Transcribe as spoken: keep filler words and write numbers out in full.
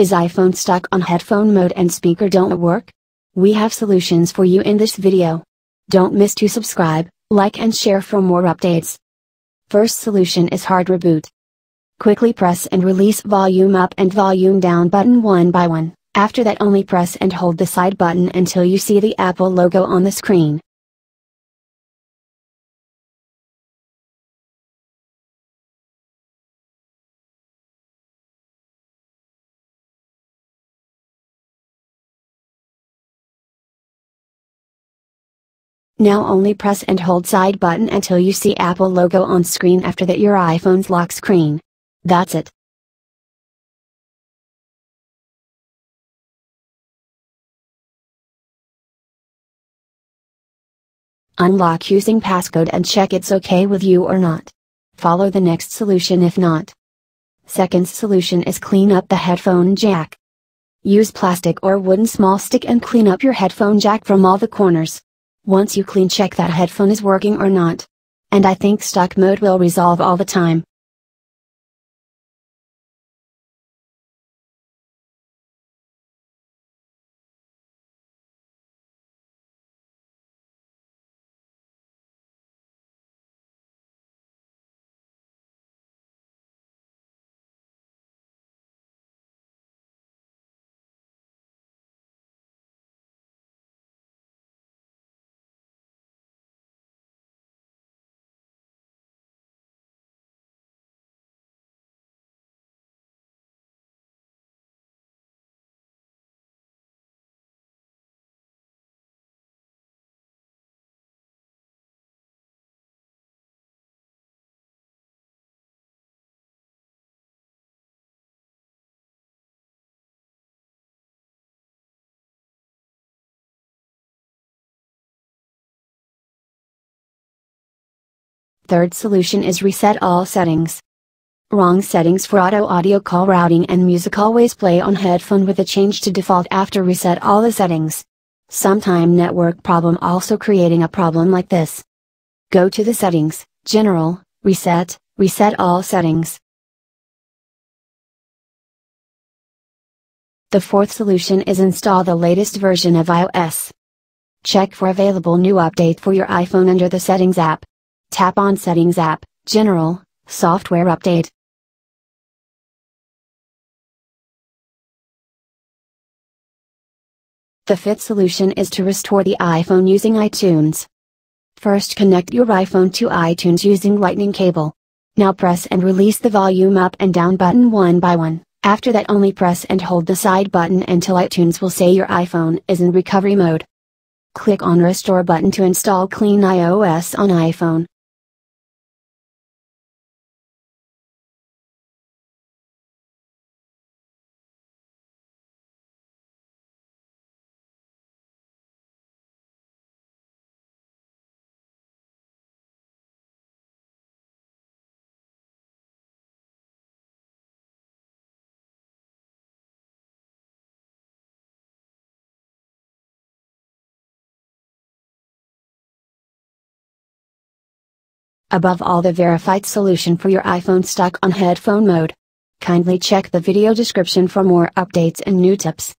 Is iPhone stuck on headphone mode and speaker don't work? We have solutions for you in this video. Don't miss to subscribe, like and share for more updates. First solution is hard reboot. Quickly press and release volume up and volume down button one by one. After that, only press and hold the side button until you see the Apple logo on the screen. Now only press and hold side button until you see Apple logo on screen. After that, your iPhone's lock screen. That's it. Unlock using passcode and check it's okay with you or not. Follow the next solution if not. Second solution is clean up the headphone jack. Use plastic or wooden small stick and clean up your headphone jack from all the corners. Once you clean, check that headphone is working or not. And I think stuck mode will resolve all the time. Third solution is reset all settings. Wrong settings for auto audio call routing and music always play on headphone with a change to default after reset all the settings. Sometime network problem also creating a problem like this. Go to the settings, general, reset, reset all settings. The fourth solution is install the latest version of iOS. Check for available new update for your iPhone under the settings app. Tap on Settings app, General, Software Update. The fifth solution is to restore the iPhone using iTunes. First, connect your iPhone to iTunes using Lightning Cable. Now press and release the volume up and down button one by one. After that, only press and hold the side button until iTunes will say your iPhone is in recovery mode. Click on Restore button to install Clean iOS on iPhone. Above all, the verified solution for your iPhone stuck on headphone mode. Kindly check the video description for more updates and new tips.